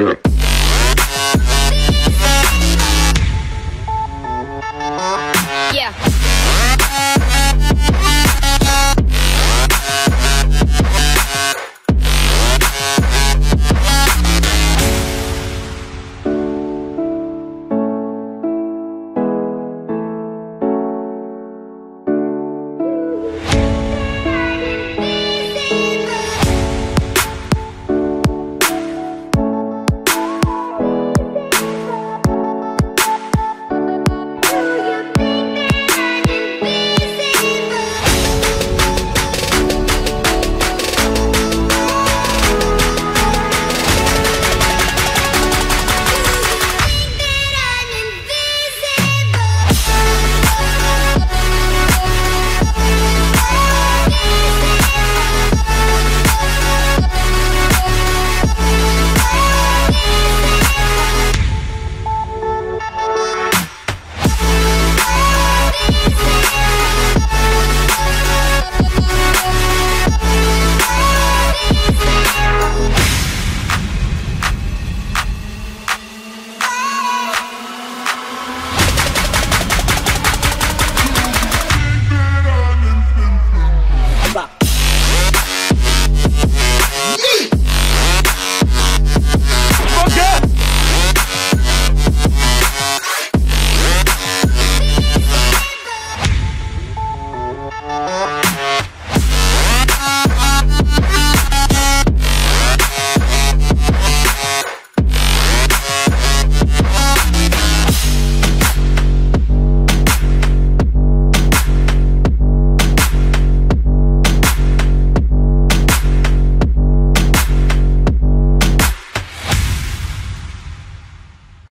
Yeah.